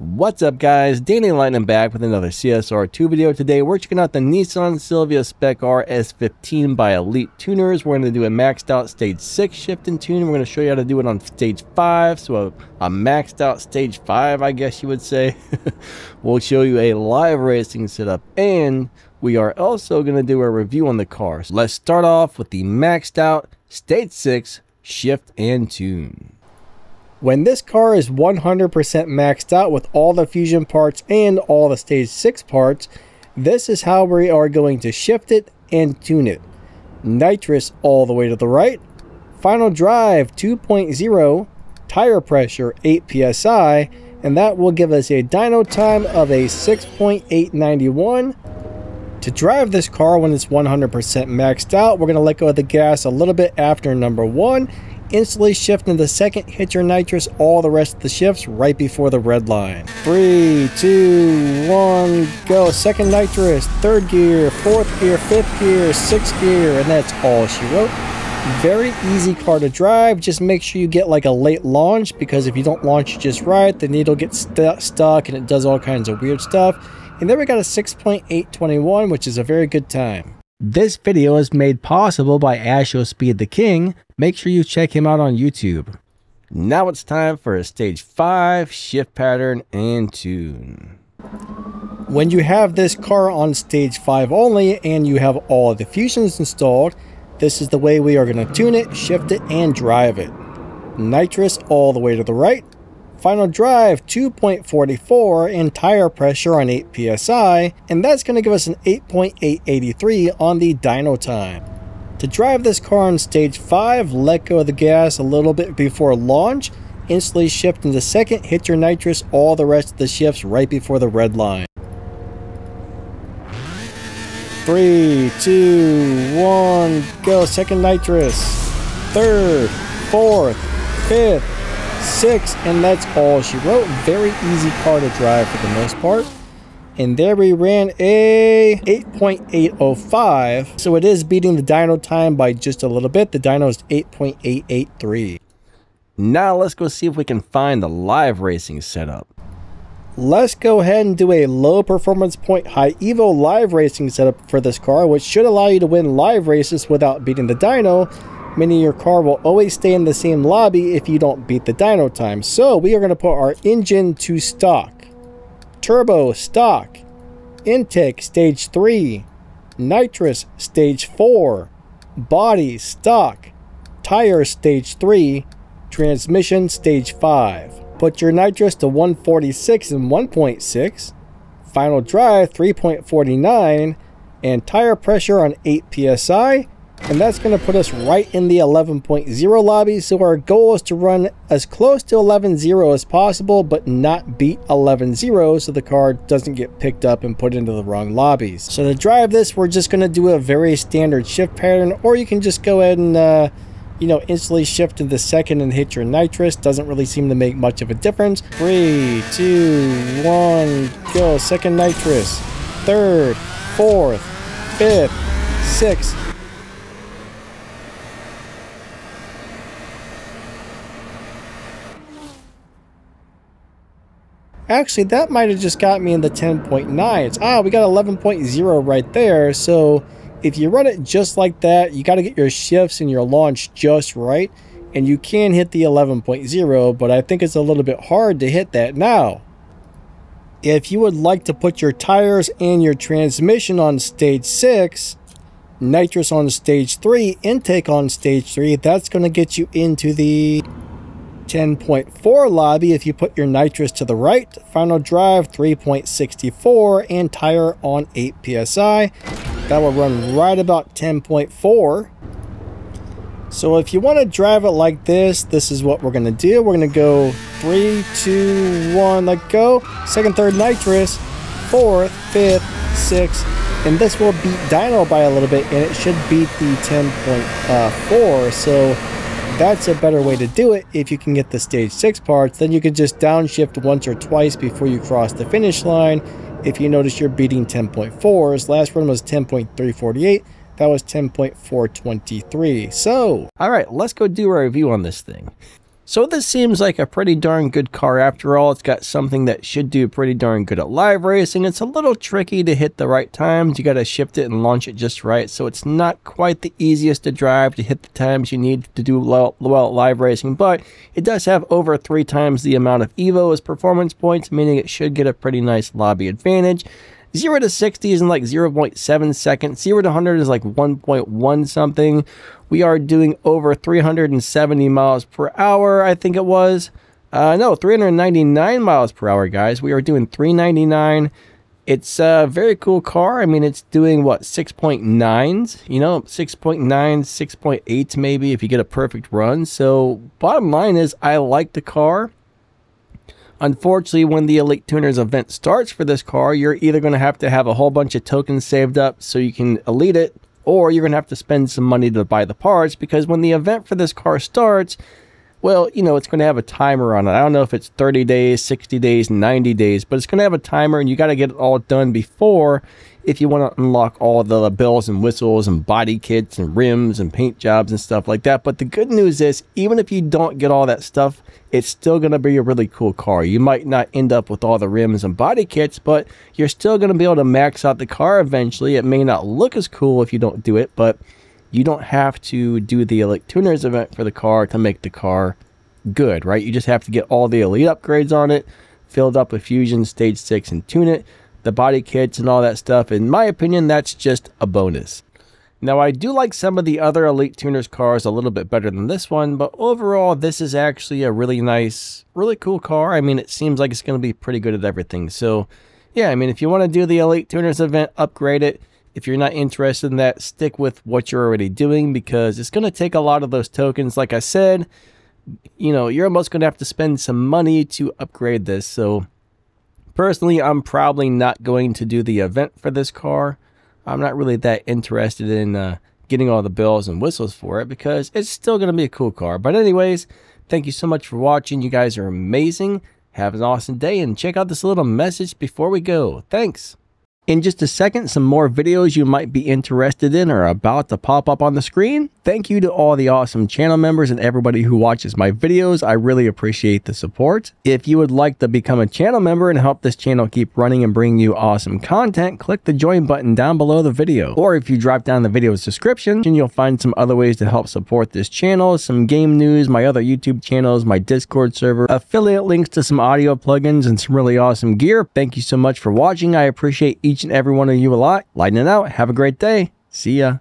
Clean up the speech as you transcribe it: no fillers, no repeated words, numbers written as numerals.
What's up, guys? Danny Lightning back with another CSR2 video. Today we're checking out the Nissan Silvia Spec R S15 by Elite Tuners. We're going to do a maxed out stage 6 shift and tune. We're going to show you how to do it on stage 5. So a maxed out stage 5, I guess you would say. We'll show you a live racing setup, and we are also going to do a review on the car. So let's start off with the maxed out stage 6 shift and tune. When this car is 100% maxed out with all the fusion parts and all the stage 6 parts, this is how we are going to shift it and tune it. Nitrous all the way to the right, final drive 2.0, tire pressure 8 psi, and that will give us a dyno time of a 6.891. To drive this car when it's 100% maxed out, we're going to let go of the gas a little bit after number 1, instantly shift into the second, hit your nitrous all the rest of the shifts right before the red line. 3, 2, 1, go. Second nitrous, third gear, fourth gear, fifth gear, sixth gear, and that's all she wrote. Very easy car to drive. Just make sure you get like a late launch, because if you don't launch just right, the needle gets stuck and it does all kinds of weird stuff. And then we got a 6.821, which is a very good time. This video is made possible by Asho Speed the King. Make sure you check him out on YouTube. Now it's time for a stage 5 shift pattern and tune. When you have this car on stage 5 only and you have all of the fusions installed, this is the way we are going to tune it, shift it, and drive it. Nitrous all the way to the right, final drive 2.44 and tire pressure on 8 psi, and that's going to give us an 8.883 on the dyno time. To drive this car on stage 5, let go of the gas a little bit before launch, instantly shift into second, hit your nitrous all the rest of the shifts right before the red line. 3, 2, 1, go. Second nitrous, third, fourth, fifth, six, and that's all she wrote. Very easy car to drive for the most part. And there we ran a 8.805, so it is beating the dyno time by just a little bit. The dyno is 8.883. Now let's go see if we can find the live racing setup. Let's go ahead and do a low performance point high evo live racing setup for this car, which should allow you to win live races without beating the dyno, meaning your car will always stay in the same lobby if you don't beat the dyno time. So we are going to put our engine to stock, turbo stock, intake stage 3, nitrous stage 4, body stock, tire stage 3, transmission stage 5. Put your nitrous to 146 and 1.6, final drive 3.49, and tire pressure on 8 psi. And that's going to put us right in the 11.0 lobby. So our goal is to run as close to 11.0 as possible, but not beat 11.0, so the car doesn't get picked up and put into the wrong lobbies. So to drive this, we're just going to do a very standard shift pattern, or you can just go ahead and instantly shift to the second and hit your nitrous. Doesn't really seem to make much of a difference. 3, 2, 1, go. Second nitrous, third, fourth, fifth, sixth. Actually, that might have just got me in the 10.9s. Ah, we got 11.0 right there. So if you run it just like that, you got to get your shifts and your launch just right. And you can hit the 11.0, but I think it's a little bit hard to hit that now. If you would like to put your tires and your transmission on stage 6, nitrous on stage 3, intake on stage 3, that's going to get you into the 10.4 lobby if you put your nitrous to the right, final drive 3.64 and tire on 8 psi. That will run right about 10.4. So if you want to drive it like this, this is what we're going to do. We're going to go 3, 2, 1, let go. Second, third nitrous, fourth, fifth, sixth, and this will beat dyno by a little bit, and it should beat the 10.4. So that's a better way to do it. If you can get the stage 6 parts, then you can just downshift once or twice before you cross the finish line. If you notice, you're beating 10.4s. Last run was 10.348. That was 10.423. So, all right, let's go do a review on this thing. So this seems like a pretty darn good car after all. It's got something that should do pretty darn good at live racing. It's a little tricky to hit the right times. You got to shift it and launch it just right. So it's not quite the easiest to drive to hit the times you need to do well at live racing. But it does have over 3 times the amount of Evo as performance points, meaning it should get a pretty nice lobby advantage. 0 to 60 is in like 0.7 seconds. 0 to 100 is like 1.1 something. We are doing over 370 miles per hour, I think it was. No, 399 miles per hour, guys. We are doing 399. It's a very cool car. I mean, it's doing, what, 6.9s? You know, 6.9, 6.8 maybe if you get a perfect run. So bottom line is I like the car. Unfortunately, when the Elite Tuners event starts for this car, you're either going to have a whole bunch of tokens saved up so you can elite it, or you're going to have to spend some money to buy the parts, because when the event for this car starts, well, you know, it's going to have a timer on it. I don't know if it's 30 days, 60 days, 90 days, but it's going to have a timer, and you got to get it all done before if you want to unlock all the bells and whistles and body kits and rims and paint jobs and stuff like that. But the good news is, even if you don't get all that stuff, it's still going to be a really cool car. You might not end up with all the rims and body kits, but you're still going to be able to max out the car eventually. It may not look as cool if you don't do it, but you don't have to do the Elite Tuners event for the car to make the car good, right? You just have to get all the Elite upgrades on it, filled up with Fusion Stage 6 and tune it. The body kits and all that stuff, in my opinion, that's just a bonus. Now, I do like some of the other Elite Tuners cars a little bit better than this one, but overall, this is actually a really nice, really cool car. I mean, it seems like it's going to be pretty good at everything. So, yeah, I mean, if you want to do the Elite Tuners event, upgrade it. If you're not interested in that, stick with what you're already doing, because it's going to take a lot of those tokens. Like I said, you know, you're almost going to have to spend some money to upgrade this, so personally, I'm probably not going to do the event for this car. I'm not really that interested in getting all the bells and whistles for it, because it's still going to be a cool car. But anyways, thank you so much for watching. You guys are amazing. Have an awesome day, and check out this little message before we go. Thanks. In just a second, some more videos you might be interested in are about to pop up on the screen. Thank you to all the awesome channel members and everybody who watches my videos. I really appreciate the support. If you would like to become a channel member and help this channel keep running and bring you awesome content, click the join button down below the video. Or if you drop down the video's description, you'll find some other ways to help support this channel, some game news, my other YouTube channels, my Discord server, affiliate links to some audio plugins, and some really awesome gear. Thank you so much for watching. I appreciate each and every one of you a lot. Lightning out. Have a great day. See ya.